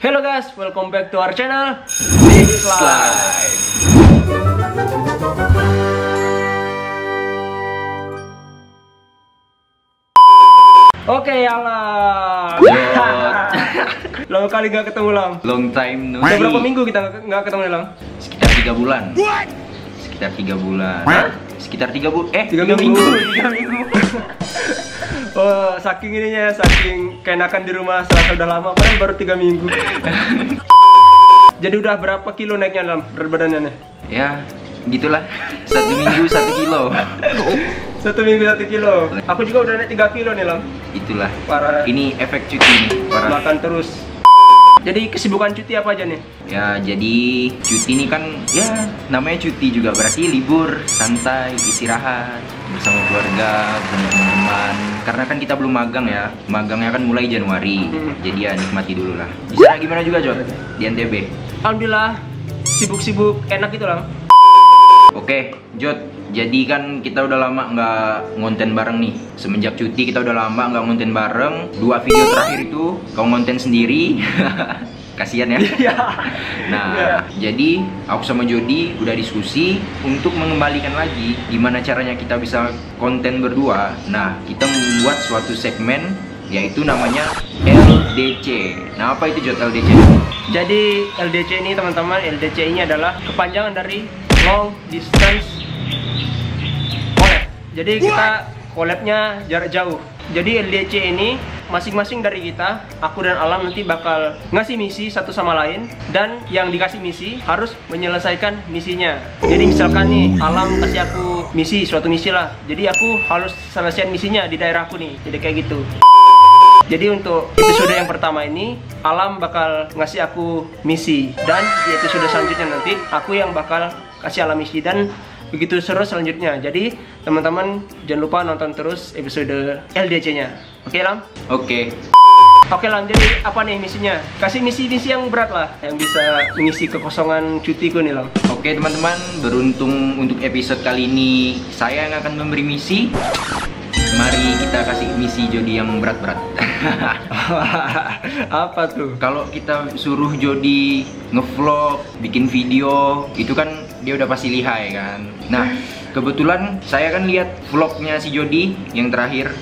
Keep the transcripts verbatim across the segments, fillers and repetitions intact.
Hello guys, welcome back to our channel DIKS Life. Oke, Alam. Lama kali gak ketemu, Lam. Long time no. Udah berapa minggu kita gak ketemu, Lam? Sekitar tiga bulan. What? Sekitar tiga bulan. What? Sekitar tiga bulan. Eh, tiga minggu. tiga minggu. Oh, saking ininya, saking kenakan di rumah selama udah lama, kan baru tiga minggu. Jadi udah berapa kilo naiknya dalam berat badannya? Ya, gitulah. Satu minggu satu kilo. Satu minggu satu kilo. Aku juga udah naik tiga kilo nih, Lam. Itulah. Parah. Ini efek cuti nih. Parah. Makan terus. Jadi kesibukan cuti apa aja nih? Ya, jadi cuti ini kan ya namanya cuti juga, berarti libur, santai, istirahat bersama keluarga, bersama teman-teman. Karena kan kita belum magang ya. Magangnya kan mulai Januari. Hmm. Jadi ya nikmati dulu lah. Di sana gimana juga, Jod? Di N T B? Alhamdulillah, sibuk-sibuk enak gitu lah. Oke, Jod. Jadi kan kita udah lama nggak ngonten bareng nih. Semenjak cuti kita udah lama nggak ngonten bareng. Dua video terakhir itu kau ngonten sendiri. Kasian ya. Nah, yeah. Jadi aku sama Jody udah diskusi untuk mengembalikan lagi gimana caranya kita bisa konten berdua. Nah, kita membuat suatu segmen yaitu namanya L D C. Nah, apa itu Jod L D C? Jadi L D C ini teman-teman, L D C ini adalah kepanjangan dari long distance. Jadi kita collabnya jarak jauh. Jadi L D C ini masing-masing dari kita, aku dan Alam nanti bakal ngasih misi satu sama lain. Dan yang dikasih misi harus menyelesaikan misinya. Jadi misalkan nih Alam kasih aku misi, suatu misi lah. Jadi aku harus selesaikan misinya di daerahku nih. Jadi kayak gitu. Jadi untuk episode yang pertama ini Alam bakal ngasih aku misi. Dan di episode selanjutnya nanti aku yang bakal kasih Alam misi. Dan begitu seru selanjutnya. Jadi teman-teman jangan lupa nonton terus episode L D C-nya. Oke, Lam? Oke. Oke, Lam. Jadi apa nih misinya? Kasih misi-misi yang berat lah, yang bisa mengisi kekosongan cutiku nih, Lam. Oke, teman-teman. Beruntung untuk episode kali ini saya yang akan memberi misi. Mari kita kasih misi Jody yang berat-berat. Apa tuh? Kalau kita suruh Jody ngevlog, bikin video, itu kan dia udah pasti lihai kan. Nah, kebetulan saya kan lihat vlognya si Jody yang terakhir,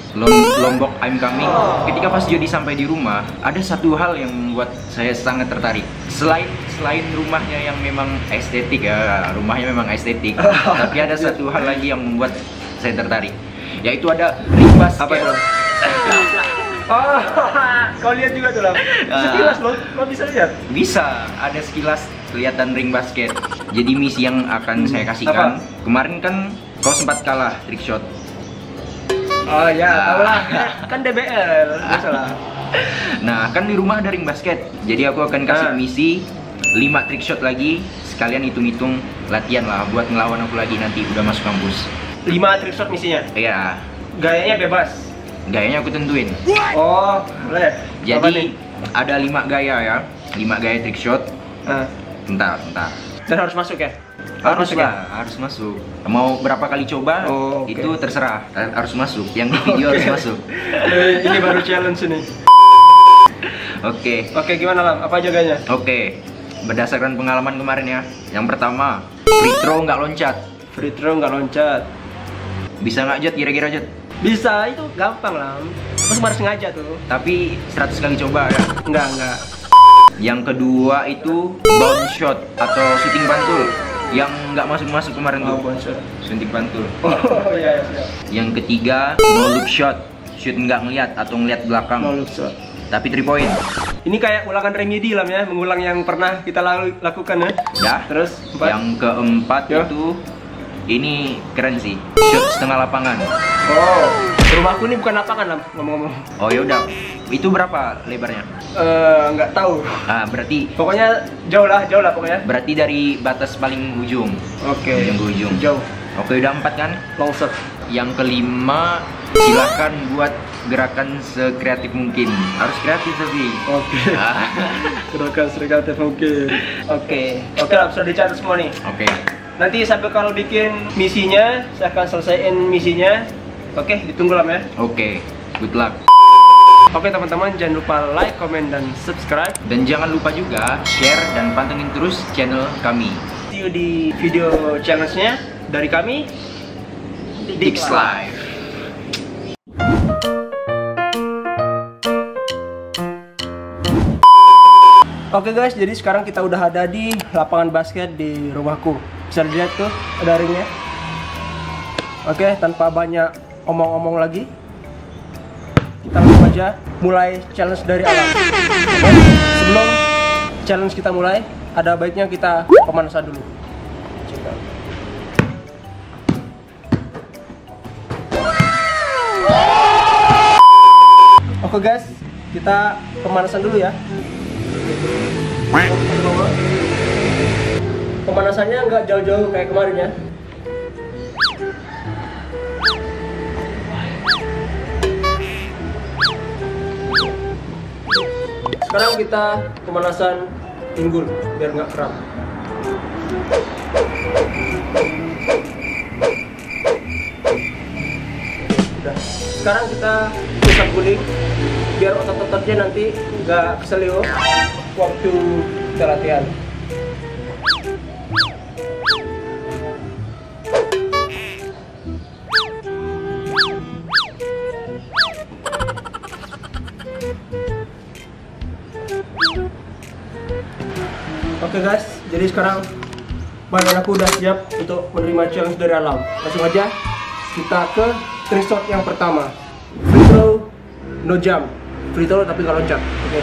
Lombok I'm Coming. Ketika pas Jody sampai di rumah, ada satu hal yang membuat saya sangat tertarik. Selain selain rumahnya yang memang estetik ya, rumahnya memang estetik, tapi ada satu hal lagi yang membuat saya tertarik, yaitu ada ring basket. Apa itu? Oh, kau lihat juga tuh, Lam? Sekilas loh, kau bisa lihat? Bisa, ada sekilas kelihatan ring basket. Jadi misi yang akan hmm. saya kasihkan. Apa? Kemarin kan kau sempat kalah trick shot. Oh ya, nah. Tahu lah. Kan D B L, salah. Nah, kan di rumah ada ring basket. Jadi aku akan kasih ah. misi lima trick shot lagi. Sekalian hitung-hitung latihan lah buat ngelawan aku lagi nanti udah masuk kampus. lima trick shot misinya? Iya. Gayanya bebas. Gayanya aku tentuin. Oh, boleh. Jadi ada lima gaya ya, lima gaya trick shot. Uh. Bentar, bentar. Dan harus masuk ya? Harus, harus masuk lah, ya? Harus masuk. Mau berapa kali coba? Oh, okay. Itu terserah. Harus masuk. Yang di video okay. harus masuk. Ini baru challenge ini. Oke. Okay. Oke, okay, gimana, Lam? Apa aja gayanya? Oke. Okay. Berdasarkan pengalaman kemarin ya. Yang pertama, free throw nggak loncat. Free throw nggak loncat. Bisa nggak, Jod? Kira-kira, Jod? Bisa, itu gampang lah. Terus harus sengaja tuh. Tapi seratus kali coba ya? Enggak, enggak. Yang kedua itu bounce shot atau shooting pantul. Yang nggak masuk-masuk kemarin oh, tuh. Bounce shot, shooting pantul. Oh, iya, iya. Yang ketiga, no look shot. Shoot nggak ngeliat atau ngeliat belakang. No look shot. Tapi three point. Ini kayak ulangan remedi lah ya, mengulang yang pernah kita lakukan ya. Ya. Terus empat. Yang keempat ya. Itu ini keren sih, shoot setengah lapangan. Oh, rumahku ini bukan lapangan, Lam, ngomong-ngomong. Oh yaudah, itu berapa lebarnya? Uh, nggak tahu. Ah, berarti pokoknya jauh lah, jauh lah pokoknya. Berarti dari batas paling ujung. Oke. Okay. Yang ujung. Jauh. Oke, udah empat kan? Long shot. Yang kelima, silahkan buat gerakan sekreatif mungkin. Harus kreatif tapi. Oke. Okay. Ah. Gerakan sekreatif mungkin. Oke. Okay. Oke, Lam, sudah dicatat semua nih. Oke. Okay. Nanti sampai kalau bikin misinya, saya akan selesaiin misinya. Oke, ditunggu, Lam ya. Oke, good luck. Oke teman-teman, jangan lupa like, komen, dan subscribe. Dan jangan lupa juga share dan pantengin terus channel kami. See you di video challenge-nya dari kami, D I K S Life. Oke guys, jadi sekarang kita udah ada di lapangan basket di rumahku. Bisa dilihat tuh ada ringnya. Oke, tanpa banyak omong-omong lagi, kita langsung aja mulai challenge dari Alam. Oke, sebelum challenge kita mulai, ada baiknya kita pemanasan dulu. Coba. Oke guys, kita pemanasan dulu ya. Pemanasannya nggak jauh-jauh kayak kemarin ya. Sekarang kita pemanasan pinggul biar nggak kram. Udah. Sekarang kita pusat guling biar otot-ototnya nanti nggak keselio waktu kita latihan. Oke guys, jadi sekarang badan aku udah siap untuk menerima challenge dari Alam. Langsung aja kita ke free shot yang pertama. Free throw, no jump. Free throw tapi nggak loncat. Oke.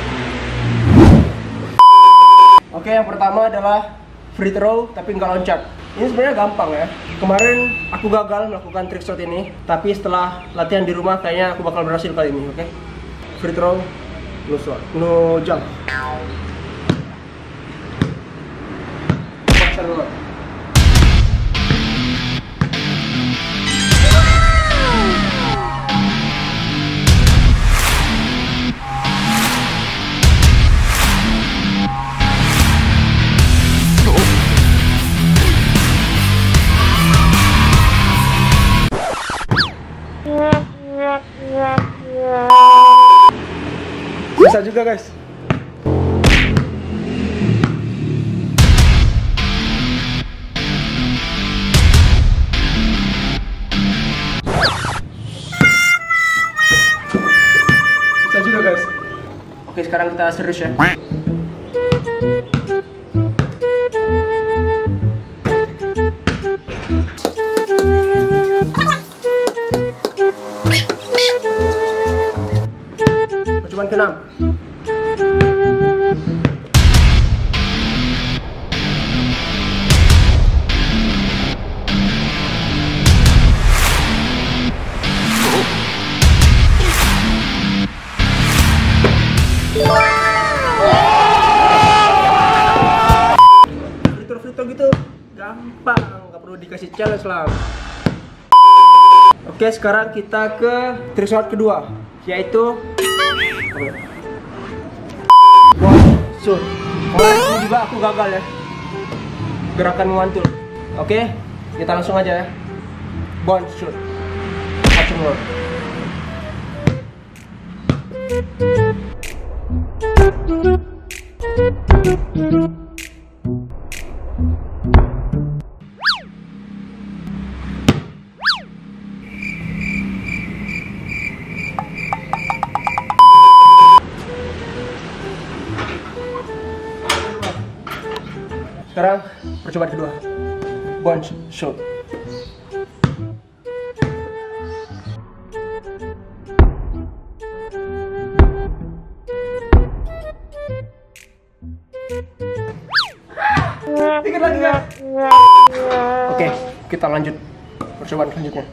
Oke, yang pertama adalah free throw tapi nggak loncat. Ini sebenarnya gampang ya. Kemarin aku gagal melakukan trick shot ini, tapi setelah latihan di rumah kayaknya aku bakal berhasil kali ini, oke? Free throw, no shot, no jump. Pasar dulu. Bisa juga guys. Bisa juga guys. Oke, sekarang kita serius ya. Cuman kena. Dikasih challenge lah. Oke, sekarang kita ke trick shot kedua, yaitu shoot. Kemarin ini juga aku gagal ya, gerakan memantul. Oke, kita langsung aja ya. Bounce shoot. Catch and roll. Sekarang percobaan kedua, bounce shoot. Dikit lagi ya. Oke, kita lanjut percobaan selanjutnya.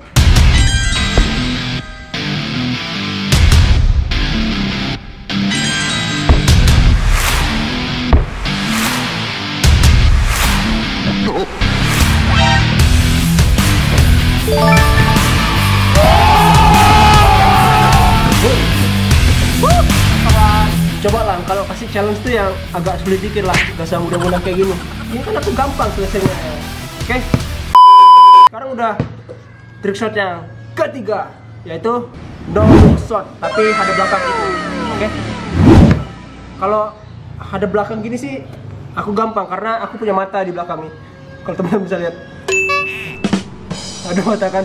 Coba lah kalau kasih challenge tuh yang agak sulit dikit lah, gak usah mudah-mudah kayak gini. Ini kan aku gampang selesainya. Oke, sekarang udah trick shot yang ketiga. yaitu double shot, tapi ada belakang itu. Oke, okay? Kalau ada belakang gini sih aku gampang karena aku punya mata di belakang nih. Kalau teman-teman bisa lihat, ada mata kan.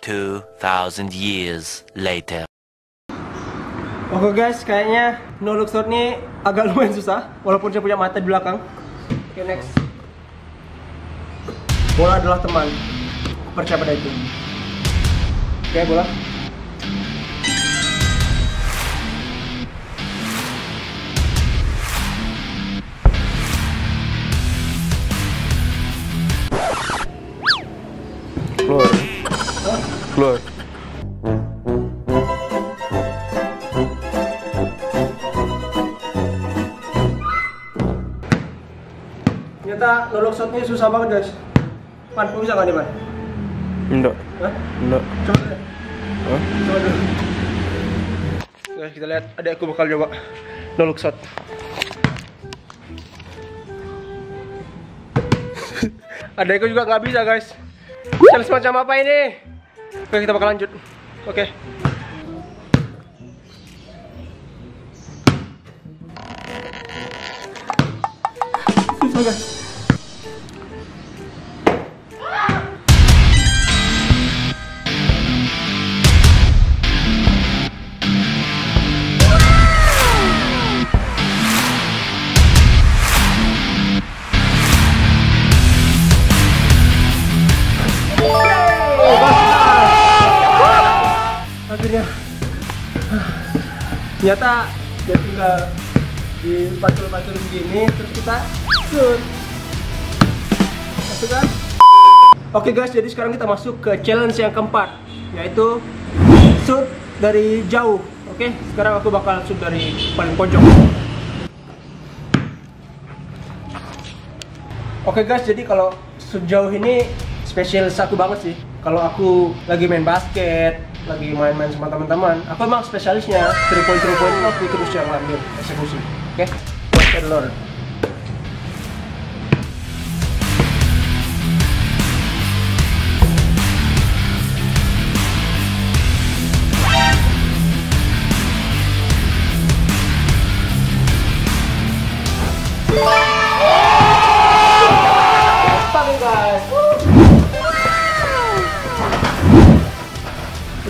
two thousand years later. Oke guys, kayaknya no look shot ini agak lumayan susah walaupun saya punya mata di belakang. Oke, next. Bola adalah teman. Percaya pada itu. Oke, bola. Keluar. Keluar. Ternyata no look shotnya susah banget guys. Man, kamu bisa gak nih man? Enggak. Hah? Enggak. Coba deh. Hah? Coba deh. Guys, kita lihat adekku bakal coba no look shot. Adekku juga gak bisa guys. Challenge macam apa ini? Oke, kita bakal lanjut. Oke. Susah guys. Ternyata dia tinggal di patul-patul begini terus kita shoot masuk kan? Oke guys, jadi sekarang kita masuk ke challenge yang keempat yaitu shoot dari jauh. Oke, sekarang aku bakal shoot dari paling pojok. Oke guys, jadi kalau shoot jauh ini spesial aku banget sih. Kalau aku lagi main basket, lagi main-main sama teman-teman, aku emang spesialisnya three point three point aku terus yang ambil eksekusi. Oke, okay? Lord.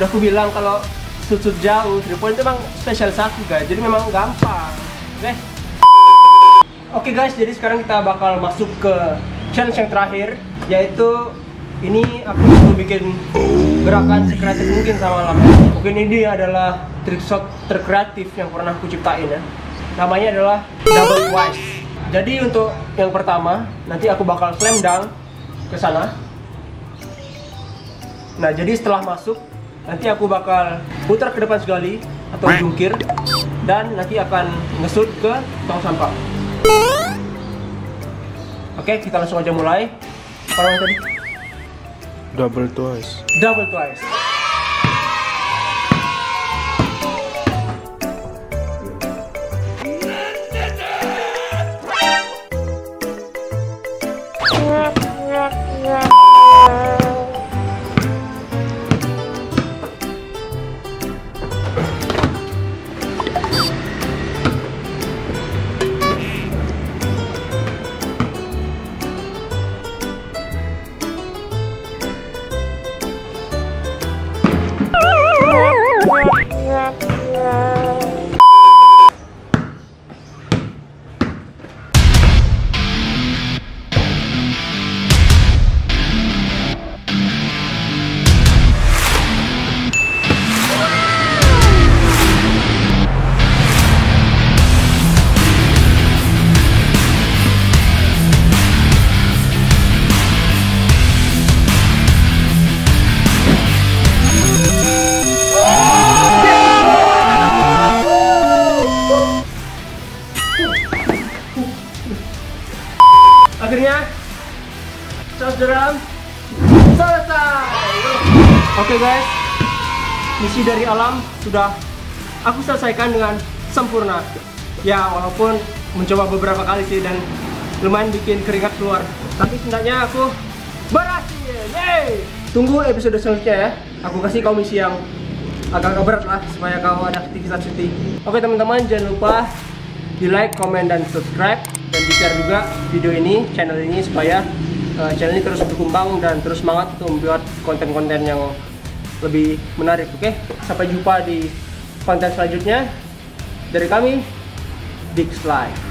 Udah aku bilang kalau shoot-shoot jauh three point itu emang spesial aku guys, jadi memang gampang. Oke, oke guys, jadi sekarang kita bakal masuk ke challenge yang terakhir yaitu ini aku mau bikin gerakan sekreatif mungkin sama Alam. Oke, ini dia adalah trick shot terkreatif yang pernah aku ciptain ya. Namanya adalah double twice. Jadi untuk yang pertama nanti aku bakal slam dunk ke sana. Nah, jadi setelah masuk nanti aku bakal putar ke depan sekali atau jungkir dan nanti akan ngesut ke tong sampah. Oke, kita langsung aja mulai. Apa tadi? Double twice. Double twice. Yeah. Akhirnya charge drum selesai. Oke guys, misi dari Alam sudah aku selesaikan dengan sempurna. Ya walaupun mencoba beberapa kali sih dan lumayan bikin keringat keluar, tapi setidaknya aku berhasil. Yeay! Tunggu episode selanjutnya ya. Aku kasih kau misi yang agak-agak berat lah supaya kau ada aktivitas cuti. Oke teman-teman, jangan lupa di like, komen, dan subscribe, dan di share juga video ini, channel ini, supaya uh, channel ini terus berkembang dan terus semangat untuk membuat konten-konten yang lebih menarik. Oke, sampai jumpa di konten selanjutnya dari kami, D I K S Life.